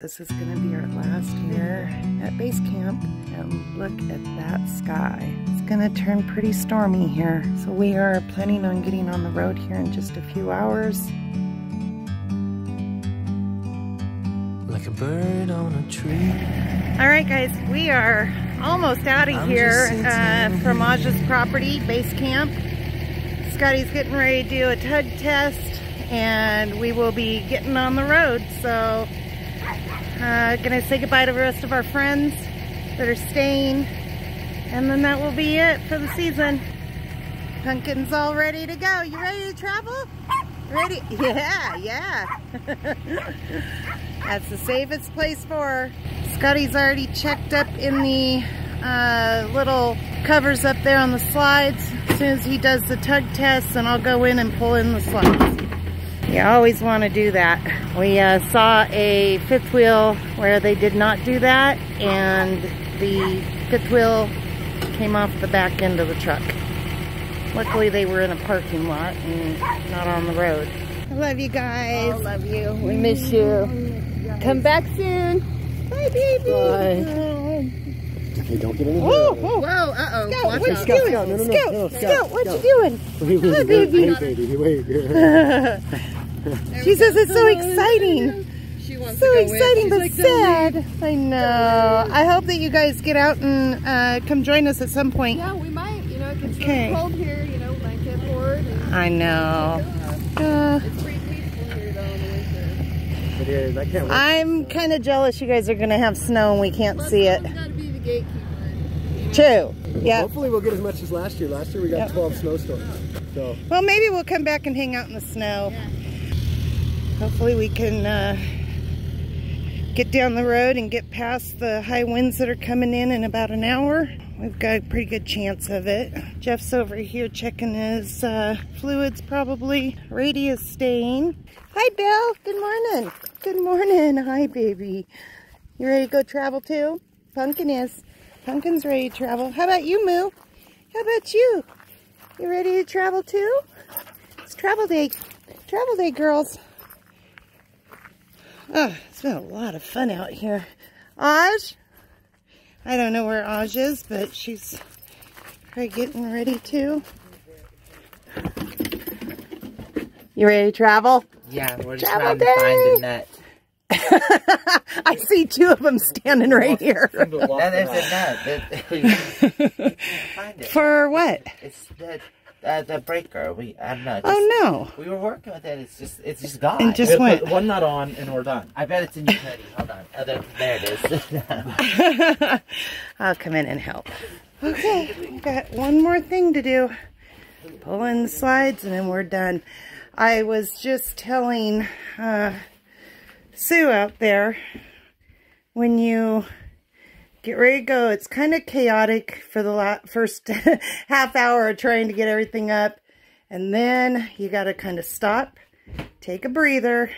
This is going to be our last year at base camp, and look at that sky. It's going to turn pretty stormy here. So we are planning on getting on the road here in just a few hours. Like a bird on a tree. All right guys, we are almost out of here from Asha's property, base camp. Scotty's getting ready to do a tug test, and we will be getting on the road. So gonna say goodbye to the rest of our friends that are staying, and then that will be it for the season. Pumpkin's all ready to go. You ready to travel? Ready? Yeah, yeah. That's the safest place for her. Scotty's already checked up in the little covers up there on the slides. As soon as he does the tug test, and I'll go in and pull in the slides. You always want to do that. We saw a fifth wheel where they did not do that, and the fifth wheel came off the back end of the truck. Luckily they were in a parking lot and not on the road. I love you guys. Oh, love you. We miss you. Come back soon. Bye, baby. Bye. Okay, don't get in the way. Whoa, uh-oh. Scout, what you doing? Scout, what you doing? Hi, baby. Hey, baby. Wait. She says it's so exciting. She wants so exciting, but like sad. I know. I hope that you guys get out and come join us at some point. Yeah, we might. You know, it gets really cold here. You know, blanket board. I know. It's pretty beautiful here, though. It is. I can't wait. I'm kind of jealous. You guys are gonna have snow and we can't see it. Gotta be the gatekeeper. True. Yeah. Hopefully, we'll get as much as last year. Last year we got 12 snowstorms. So. Well, maybe we'll come back and hang out in the snow. Yeah. Hopefully we can get down the road and get past the high winds that are coming in about an hour. We've got a pretty good chance of it. Jeff's over here checking his fluids probably. Radia's staying. Hi, Bill. Good morning. Good morning. Hi, baby. You ready to go travel too? Pumpkin is. Pumpkin's ready to travel. How about you, Moo? How about you? You ready to travel too? It's travel day. Travel day, girls. Oh, it's been a lot of fun out here. Aj? I don't know where Aj is, but she's probably getting ready to. You ready to travel? Yeah, we're just trying to find a net. I see two of them standing right here. For what? It's the breaker. I'm not. Oh no! We were working with it. It's just gone. And just went. Put one nut on, and we're done. I bet it's in your hoodie. Hold on. Oh, there it is. I'll come in and help. Okay, we've got one more thing to do. Pull in the slides, and then we're done. I was just telling Sue out there, when you get ready to go, it's kind of chaotic for the first half hour of trying to get everything up, and then you got to kind of stop, take a breather,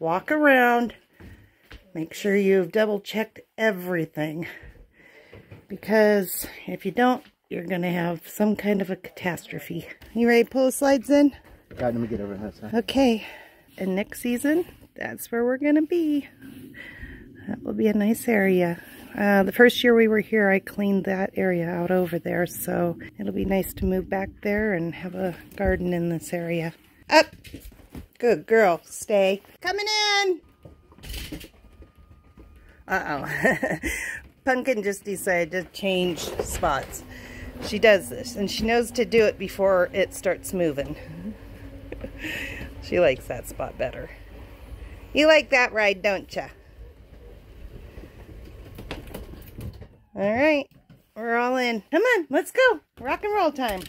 walk around, make sure you've double checked everything, because if you don't, you're going to have some kind of a catastrophe. You ready to pull the slides in? God, let me get over that side. Okay, and next season, that's where we're going to be. That will be a nice area. The first year we were here, I cleaned that area out over there, so it'll be nice to move back there and have a garden in this area. Up! Good girl. Stay. Coming in! Uh-oh. Pumpkin just decided to change spots. She does this, and she knows to do it before it starts moving. She likes that spot better. You like that ride, don't ya? All right, we're all in. Come on, let's go. Rock and roll time.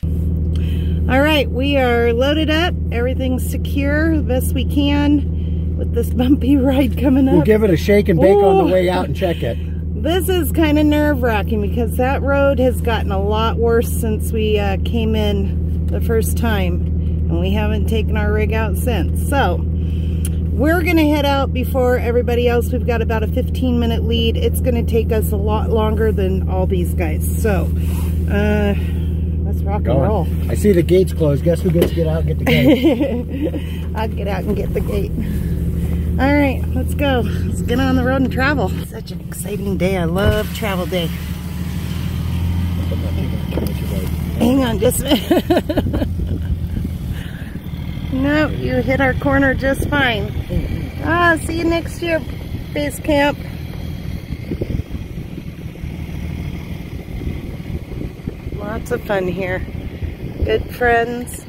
All right, we are loaded up. Everything's secure the best we can with this bumpy ride coming up. We'll give it a shake and bake on the way out and check it. This is kind of nerve-wracking because that road has gotten a lot worse since we came in the first time, and we haven't taken our rig out since. So we're going to head out before everybody else. We've got about a 15-minute lead. It's going to take us a lot longer than all these guys. So, let's rock and roll. I see the gate's closed. Guess who gets to get out and get the gate? I'll get out and get the gate. All right, let's go. Let's get on the road and travel. Such an exciting day. I love travel day. Hang on just a minute. No, you hit our corner just fine. Ah, see you next year, base camp. Lots of fun here. Good friends,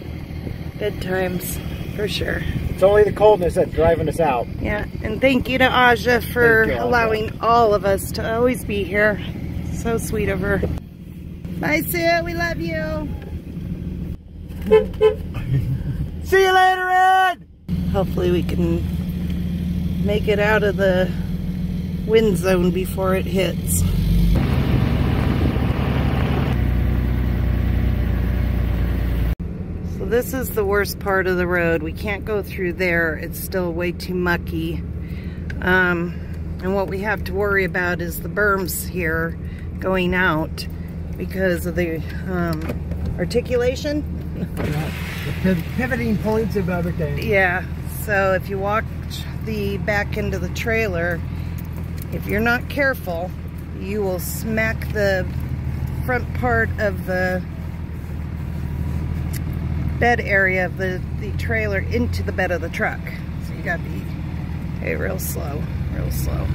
good times, for sure. It's only the coldness that's driving us out. Yeah, and thank you to Asha for allowing all of us to always be here. So sweet of her. Bye, Sue, we love you. See you later, Ed! Hopefully we can make it out of the wind zone before it hits. So this is the worst part of the road. We can't go through there. It's still way too mucky. And what we have to worry about is the berms here going out because of the articulation. The pivoting points of everything. Yeah, so if you walk the back end of the trailer, if you're not careful, you will smack the front part of the bed area of the trailer into the bed of the truck. So you gotta be real slow, real slow.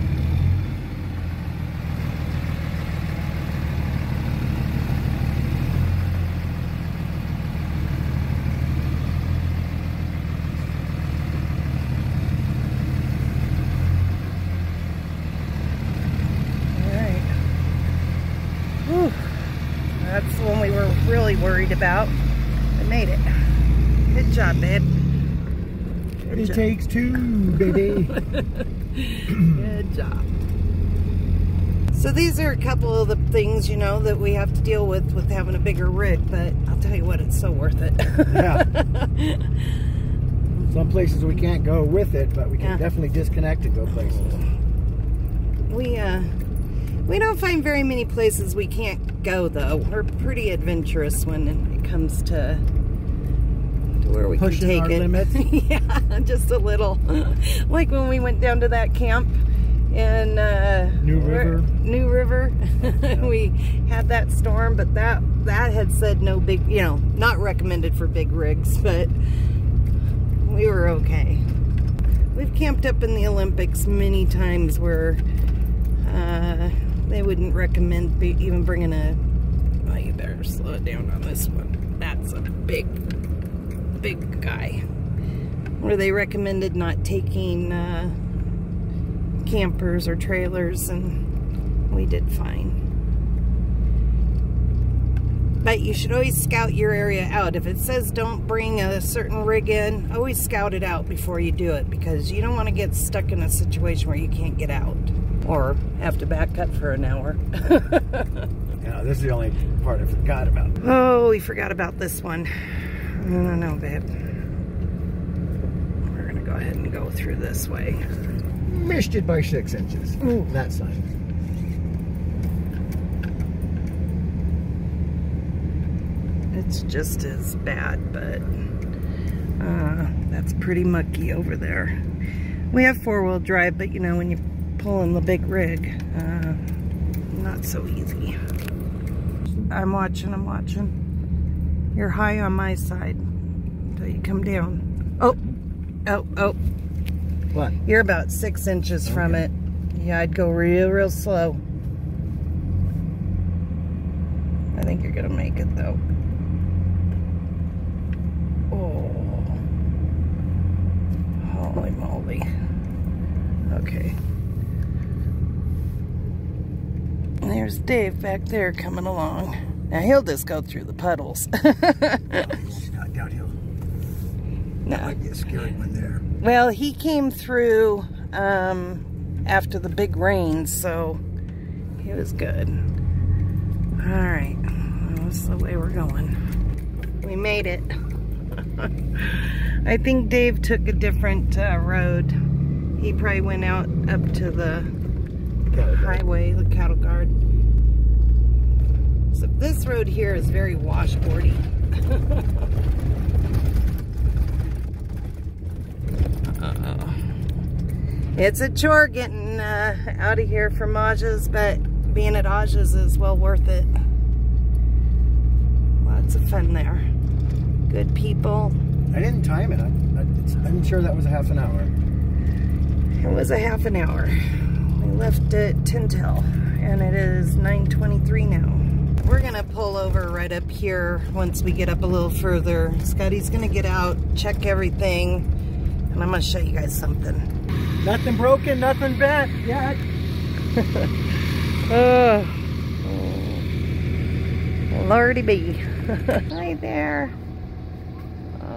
That's the one we were really worried about. I made it. Good job, babe. Good job. Takes two, baby. Good job. So these are a couple of the things, you know, that we have to deal with having a bigger rig, but I'll tell you what, it's so worth it. Yeah. Some places we can't go with it, but we can definitely disconnect and go places. We don't find very many places we can't go, though. We're pretty adventurous when it comes to where we can take it. Pushing our limits. Yeah, just a little. Like when we went down to that camp in New River. Yeah. We had that storm, but that had said no big, you know, not recommended for big rigs, but we were okay. We've camped up in the Olympics many times where they wouldn't recommend even bringing a... Well, you better slow it down on this one. That's a big, big guy. Where they recommended not taking campers or trailers, and we did fine. But you should always scout your area out. If it says don't bring a certain rig in, always scout it out before you do it, because you don't want to get stuck in a situation where you can't get out. Or have to back up for an hour. Yeah, this is the only part I forgot about. Oh, we forgot about this one. No, no, babe. We're gonna go ahead and go through this way. Missed it by 6 inches. Ooh, that side. It's just as bad, but that's pretty mucky over there. We have four-wheel drive, but you know, when you pulling the big rig, not so easy. I'm watching. You're high on my side until you come down. Oh. What? You're about 6 inches from it. Yeah, I'd go real, real slow. I think you're gonna make it though. Oh, holy moly. Okay. There's Dave back there coming along. Now he'll just go through the puddles. I doubt he'll. No. That might be a scary one there. Well, he came through after the big rains, so he was good. All right, that's the way we're going. We made it. I think Dave took a different road. He probably went out up to the highway, the cattle guard. So this road here is very washboardy. It's a chore getting out of here from Asha's, but being at Asha's is well worth it. Lots of fun there. Good people. I didn't time it. I'm sure that was a half an hour. It was a half an hour. We left at Tintel, and it is 9:23 now. We're gonna pull over right up here once we get up a little further. Scotty's gonna get out, check everything, and I'm gonna show you guys something. Nothing broken, nothing bent yet. Lordy be. Hi there.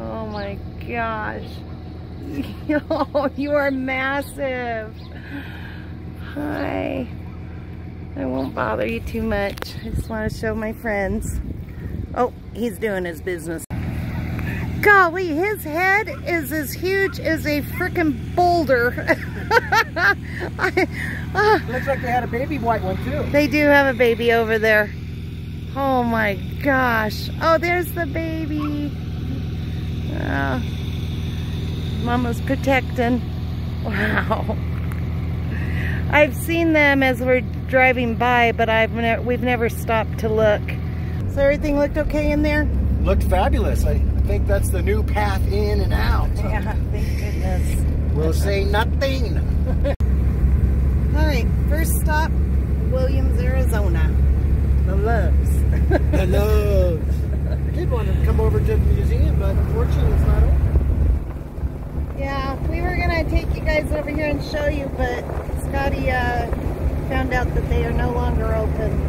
Oh my gosh. Oh, you are massive. Hi. I won't bother you too much. I just want to show my friends. Oh, he's doing his business. Golly, his head is as huge as a frickin' boulder. Looks like they had a baby white one too. They do have a baby over there. Oh my gosh. Oh, there's the baby. Mama's protecting. Wow. I've seen them as we're driving by, but we've never stopped to look. So everything looked okay in there? Looked fabulous. I think that's the new path in and out. Yeah, thank goodness. We'll say nothing. All right, first stop, Williams, Arizona. The Loves. The Loves. I did want to come over to the museum, but unfortunately it's not open. Yeah, we were going to take you guys over here and show you, but Scotty found out that they are no longer open.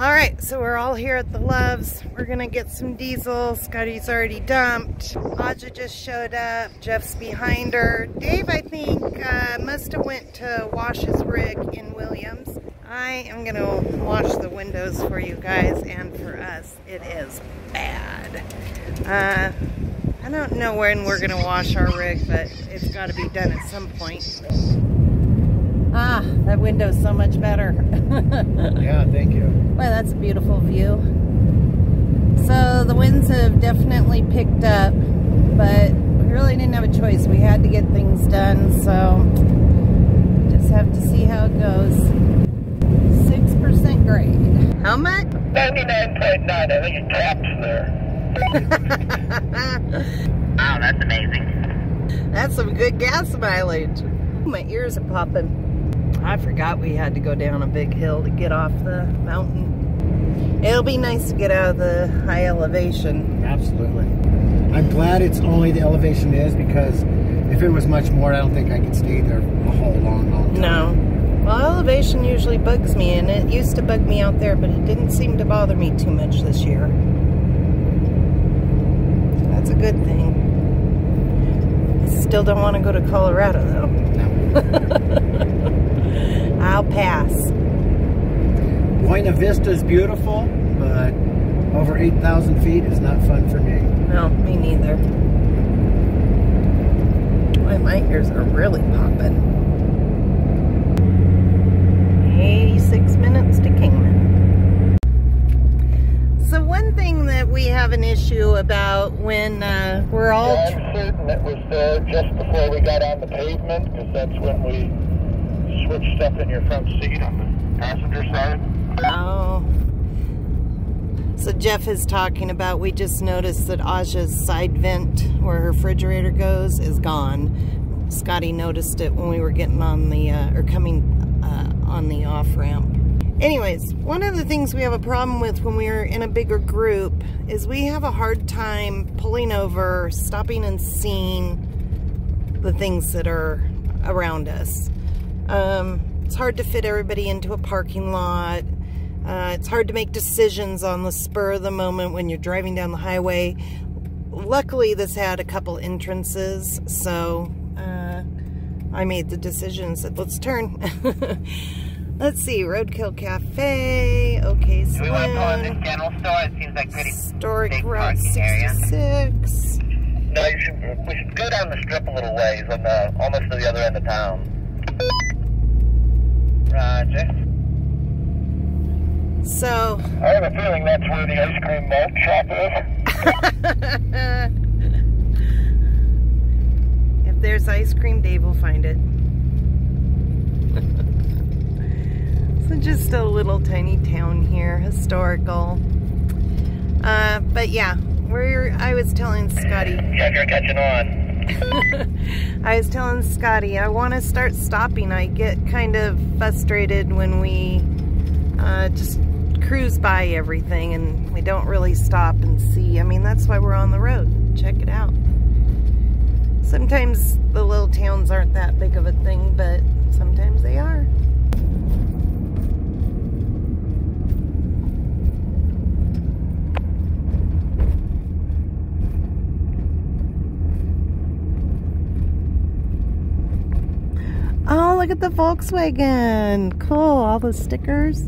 Alright, so we're all here at the Loves. We're gonna get some diesel. Scotty's already dumped. Asha just showed up. Jeff's behind her. Dave, I think, must have went to wash his rig in Williams. I am gonna wash the windows for you guys, and for us. It is bad. I don't know when we're gonna wash our rig, but it's gotta be done at some point. Ah, that window's so much better. Yeah, thank you. Well, that's a beautiful view. So the winds have definitely picked up, but we really didn't have a choice. We had to get things done, so just have to see how it goes. 6% grade. How much? 99.9. I think it caps there. Wow, that's amazing. That's some good gas mileage. My ears are popping. I forgot we had to go down a big hill to get off the mountain. It'll be nice to get out of the high elevation. Absolutely. I'm glad it's only the elevation is, because if it was much more, I don't think I could stay there a whole long time. No. Well, elevation usually bugs me, and it used to bug me out there, but it didn't seem to bother me too much this year. That's a good thing. I still don't want to go to Colorado, though. No. I'll pass. Buena Vista is beautiful, but over 8,000 feet is not fun for me. No, me neither. Boy, my ears are really popping. 86 minutes to Kingman. So one thing that we have an issue about when we're all... Yeah, I'm certain it was there just before we got on the pavement, because that's when we... Which stuff in your front seat on the passenger side. Oh. So Jeff is talking about, we just noticed that Asha's side vent where her refrigerator goes is gone. Scotty noticed it when we were getting on the, or coming on the off-ramp. Anyways, one of the things we have a problem with when we're in a bigger group is we have a hard time pulling over, stopping and seeing the things that are around us. It's hard to fit everybody into a parking lot. It's hard to make decisions on the spur of the moment when you're driving down the highway. Luckily, this had a couple entrances, so I made the decision and said, let's turn. Let's see, Roadkill Cafe, okay, so we want to pull in this general store. It seems like pretty historic Route 66. No, we should go down the strip a little ways, on the, almost to the other end of town. Roger. So I have a feeling that's where the ice cream melt shop is. If there's ice cream, Dave will find it. So just a little tiny town here, historical. But yeah, I was telling Scotty. Yeah, you're catching on. I was telling Scotty, I want to start stopping. I get kind of frustrated when we just cruise by everything and we don't really stop and see. I mean, that's why we're on the road. Check it out. Sometimes the little towns aren't that big of a thing, but sometimes they are. Oh, look at the Volkswagen. Cool, all the stickers.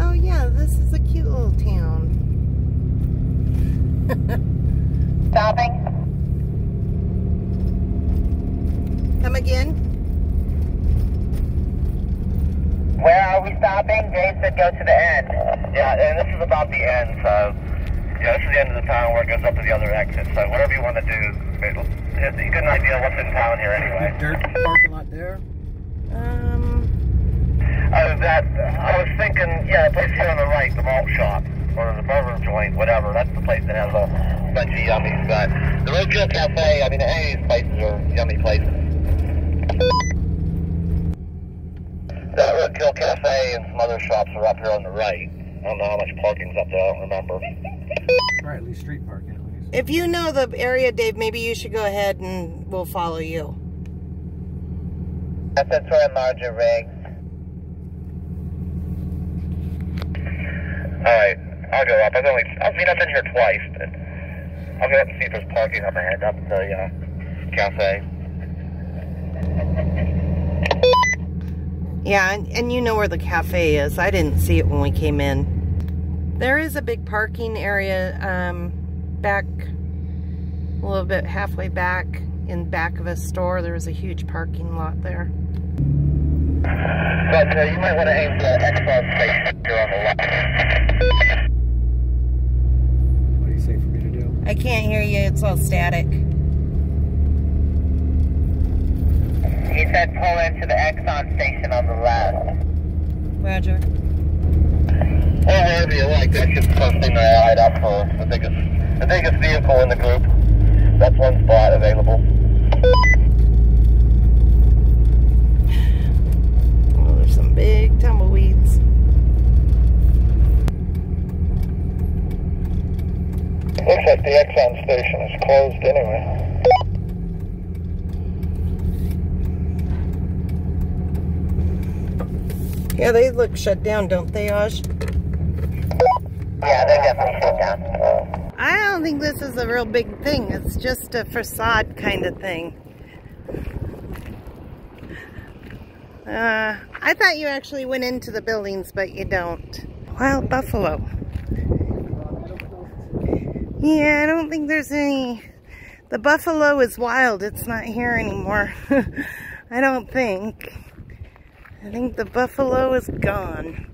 Oh yeah, this is a cute little town. Stopping. Come again? Where are we stopping? Jay said go to the end. Yeah, and this is about the end, so yeah, this is the end of the town where it goes up to the other exit, so whatever you want to do, it'll... It's a good idea what's in town here anyway. Dirt parking lot there? I was thinking, yeah, the place here on the right, the malt shop, or the burger joint, whatever, that's the place that has a bunch of yummy stuff. The Roadkill Cafe, I mean, any of these places are yummy places. That Roadkill Cafe and some other shops are up here on the right. I don't know how much parking's up there, I don't remember. Right, at least street parking. If you know the area, Dave, maybe you should go ahead and we'll follow you. That's where I'm larger rigs. Alright, I'll go up. I've been here twice, but I'll go up and see if there's parking up ahead up at the cafe. Yeah, and you know where the cafe is. I didn't see it when we came in. There is a big parking area, back a little bit, halfway back in back of a store. There was a huge parking lot there. But you might want to aim for the Exxon station here on the left. What do you say for me to do? I can't hear you. It's all static. He said pull into the Exxon station on the left. Roger. Well, wherever you like, that's just the first thing that I eyed up for the biggest vehicle in the group. That's one spot available. Oh, there's some big tumbleweeds. Looks like the Exxon station is closed anyway. Yeah, they look shut down, don't they, Osh? Yeah, they're definitely shut down. I don't think this is a real big thing. It's just a facade kind of thing. I thought you actually went into the buildings, but you don't. Wild buffalo. Yeah, I don't think there's any... The buffalo is wild. It's not here anymore. I don't think. I think the buffalo is gone.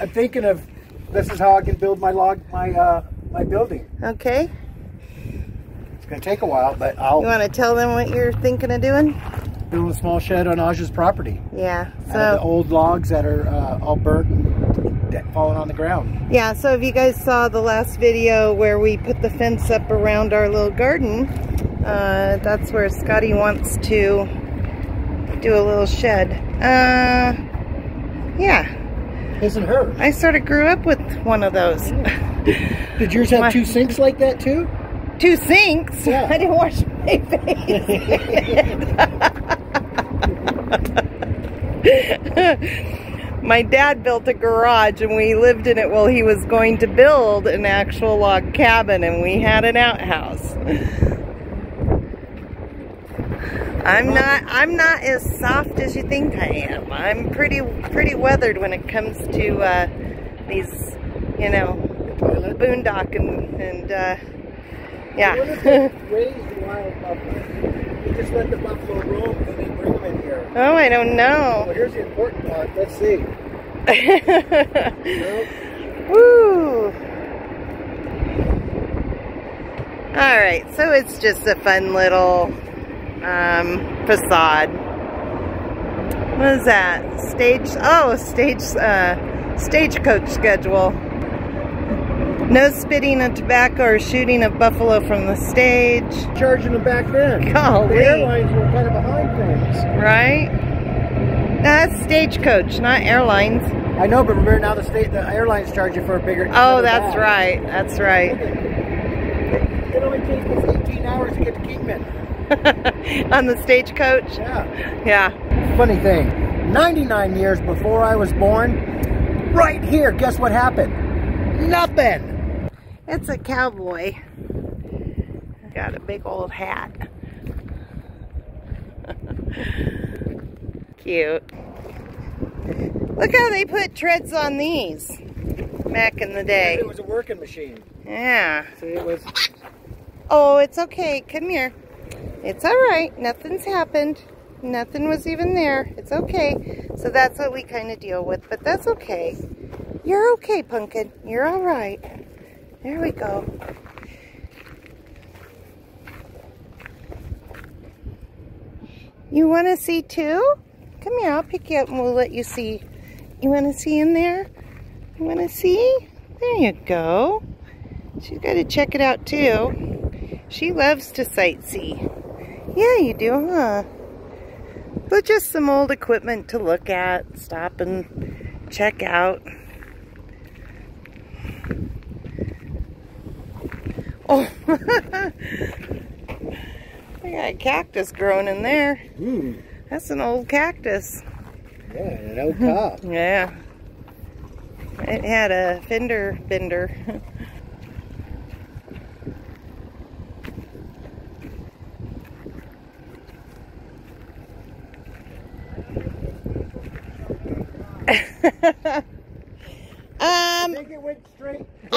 I'm thinking of... This is how I can build my my building. Okay. It's gonna take a while, but I'll. You want to tell them what you're thinking of doing? Building a small shed on Asha's property. Yeah. So the old logs that are all burnt and falling on the ground. Yeah. So if you guys saw the last video where we put the fence up around our little garden, that's where Scotty wants to do a little shed. Yeah. Isn't her. I sort of grew up with one of those. Yeah. Did yours have two sinks like that too? Two sinks? Yeah. I didn't wash my face. My dad built a garage and we lived in it while he was going to build an actual log cabin, and we had an outhouse. I'm not as soft as you think I am. I'm pretty weathered when it comes to these, you know, boondocking and yeah. You just let the buffalo roam and then bring them in here. Oh, I don't know. Well, here's the important part. Let's see. Nope. Woo! All right, so it's just a fun little facade. What is that? Stagecoach schedule. No spitting of tobacco or shooting of buffalo from the stage. Charging them back then. Golly. The airlines were kind of behind things. Right? That's Stagecoach, not airlines. I know, but remember now the airlines charge you for a bigger... Oh, that's bag. Right. That's right. It only takes us 18 hours to get to Kingman. On the Stagecoach? Yeah. Yeah. Funny thing, 99 years before I was born, right here, guess what happened? Nothing. It's a cowboy. Got a big old hat. Cute. Look how they put treads on these back in the day. It was a working machine. Yeah. See, it was... Oh, it's okay. Come here. It's all right. Nothing's happened. Nothing was even there. It's okay. So that's what we kind of deal with, but that's okay. You're okay, Pumpkin. You're all right. There we go. You want to see too? Come here, I'll pick you up and we'll let you see. You want to see in there? You want to see? There you go. She's got to check it out too. She loves to sightsee. Yeah, you do, huh? But just some old equipment to look at, stop and check out. Oh, we got a cactus growing in there. Mm. That's an old cactus. Yeah, an old top. Yeah. It had a fender bender.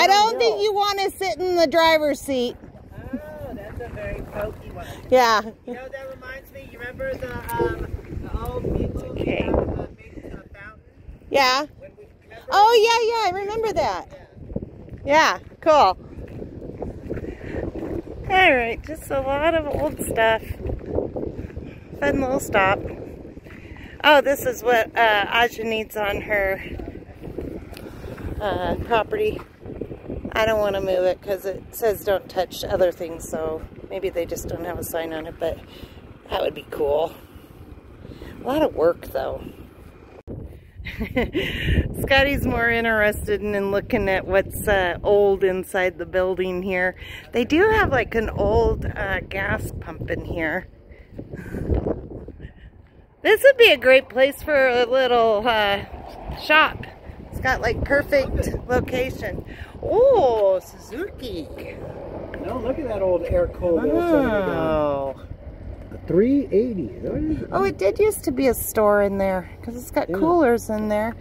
I don't think you want to sit in the driver's seat. Oh, that's a very pokey one. Yeah. You know, that reminds me, you remember the old people made a fountain? Yeah. Oh, yeah, yeah, I remember that. Yeah, cool. All right, just a lot of old stuff. Fun little stop. Oh, this is what Asha needs on her property. I don't want to move it because it says don't touch other things, so maybe they just don't have a sign on it, but that would be cool. A lot of work though. Scotty's more interested in looking at what's old inside the building here. They do have like an old gas pump in here. This would be a great place for a little shop. It's got like perfect location. Oh, Suzuki. No, look at that old air cold. Oh. 380. Oh, it did used to be a store in there because it's got coolers in there.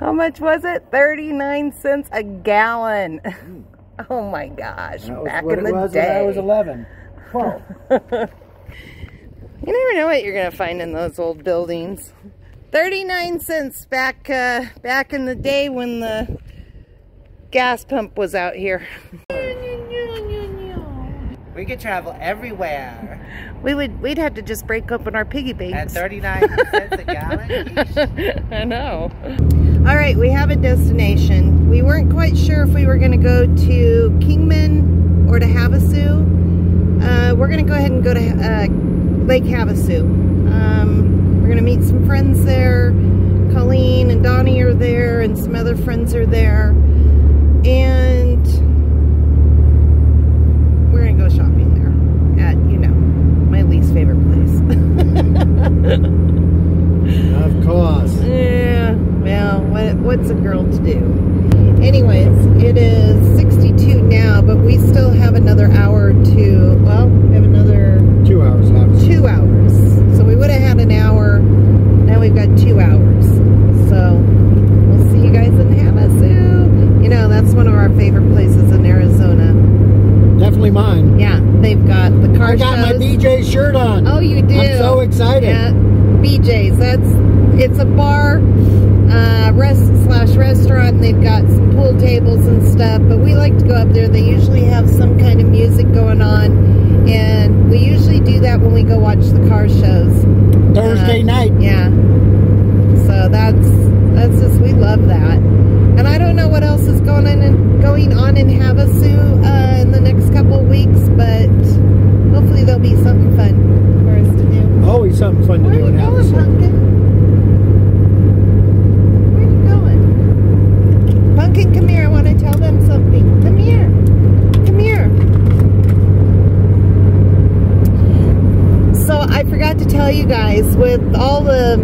How much was it? 39 cents a gallon. Oh my gosh. Back in the day. When I was 11. Whoa. You never know what you're going to find in those old buildings. 39 cents back in the day when the gas pump was out here. We could travel everywhere. We'd have to just break open our piggy banks. At 39 cents a gallon? I know. All right, we have a destination. We weren't quite sure if we were going to go to Kingman or to Havasu. We're going to go ahead and go to Lake Havasu. We're going to meet some friends there. Colleen and Donnie are there and some other friends are there. And we're going to go shopping there at, you know, my least favorite place. Of course. Yeah. Well, what's a girl to do? Anyways, it is 62 now, but we still have another hour to, well, we have another... 2 hours left. 2 hours. So we would have had an hour. Now we've got 2 hours. So we'll see you guys in Havasu. You know, that's one of our favorite places in Arizona. Definitely mine. Yeah, they've got the I got my BJ's shirt on. Oh, you do? I'm so excited. Yeah. BJ's. It's a bar, restaurant, and they've got some pool tables and stuff, but we like to go up there. They usually have some kind of music going on, and we usually do that when we go watch the car shows. Thursday night. Yeah. So that's just, we love that. And I don't know what else is going on in Havasu in the next couple of weeks, but hopefully there'll be something fun for us to do. Always something fun to do in Havasu. Where are you going, Pumpkin? Where are you going? Pumpkin, come here. I want to tell them something. Come here. Come here. So I forgot to tell you guys, with all the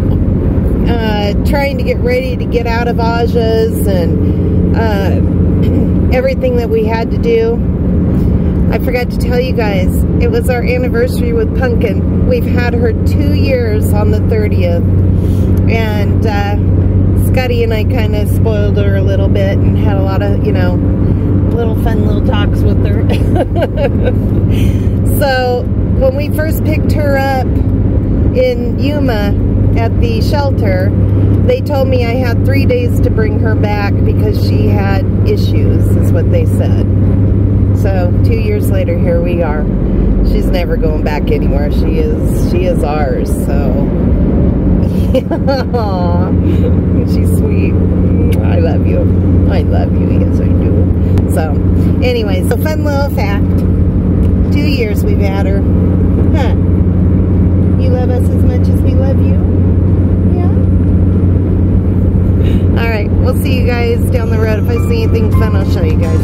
trying to get ready to get out of Asha's and everything that we had to do, I forgot to tell you guys, it was our anniversary with Pumpkin. We've had her 2 years on the 30th, and Scotty and I kind of spoiled her a little bit and had a lot of, you know, little fun little talks with her. So when we first picked her up in Yuma at the shelter, they told me I had 3 days to bring her back because she had issues, is what they said. So 2 years later, here we are. She's never going back anywhere. She is ours. So she's sweet. I love you. I love you. Yes, I do. So anyway, so fun little fact. 2 years we've had her. Huh. You love us as much as we love you? Yeah? Alright, we'll see you guys down the road. If I see anything fun, I'll show you guys.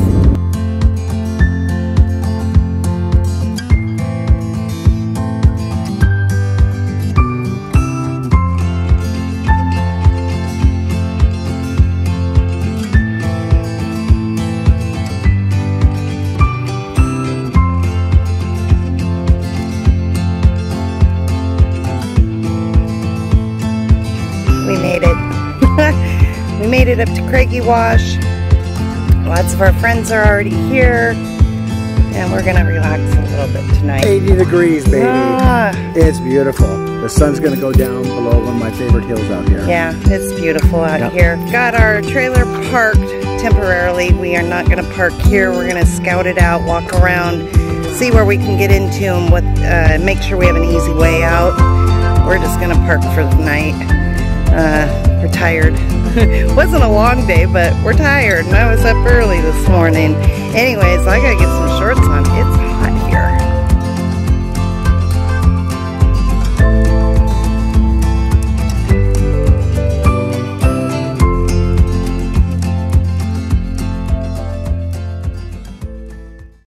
Up to Craigie Wash. Lots of our friends are already here, and we're gonna relax a little bit tonight. 80 degrees, baby. Yeah. It's beautiful. The sun's gonna go down below one of my favorite hills out here. Yeah, it's beautiful out here. Got our trailer parked temporarily. We are not gonna park here. We're gonna scout it out, walk around, see where we can get into and what, make sure we have an easy way out. We're just gonna park for the night. We're tired. Wasn't a long day, but we're tired, and I was up early this morning. Anyways, I gotta get some shorts on. It's hot.